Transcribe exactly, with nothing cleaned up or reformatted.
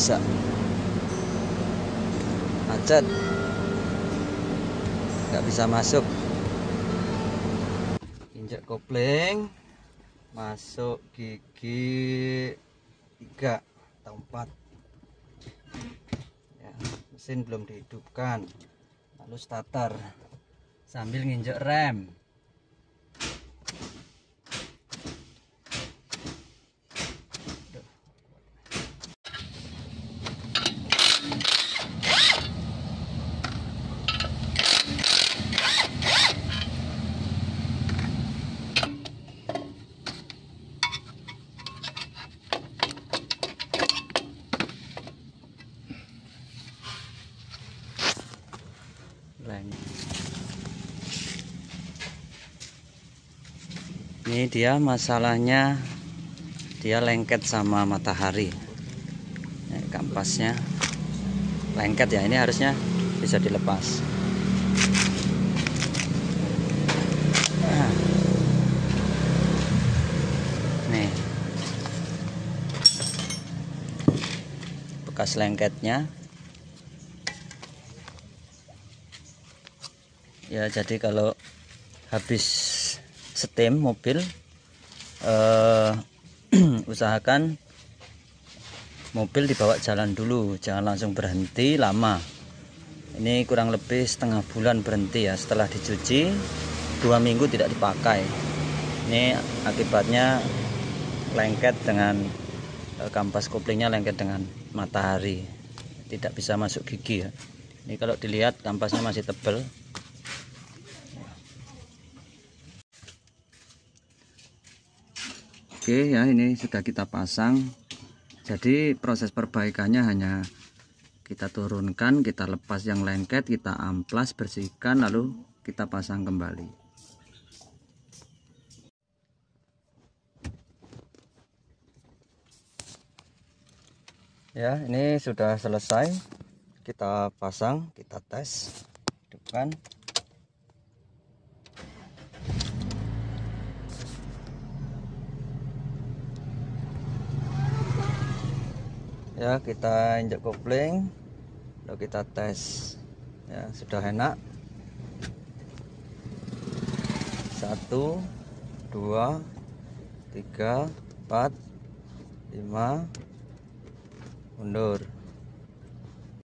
bisa. Macet, nggak bisa masuk. Injak kopling, masuk gigi tiga atau empat. Ya, mesin belum dihidupkan. Lalu starter sambil nginjek rem. Ini dia masalahnya, dia lengket sama matahari. Ini kampasnya lengket ya, ini harusnya bisa dilepas. Nah. Nih bekas lengketnya. Ya, jadi kalau habis setem mobil, eh, usahakan mobil dibawa jalan dulu, jangan langsung berhenti lama. Ini kurang lebih setengah bulan berhenti ya, setelah dicuci dua minggu tidak dipakai. Ini akibatnya lengket dengan eh, kampas koplingnya lengket dengan matahari, tidak bisa masuk gigi ya. Ini kalau dilihat kampasnya masih tebal. Oke ya, ini sudah kita pasang. Jadi proses perbaikannya hanya kita turunkan, kita lepas yang lengket, kita amplas, bersihkan, lalu kita pasang kembali. Ya, ini sudah selesai. Kita pasang, kita tes, hidupkan. Ya, kita injak kopling, lalu kita tes. Ya, sudah enak. Satu, dua, tiga, empat, lima, mundur.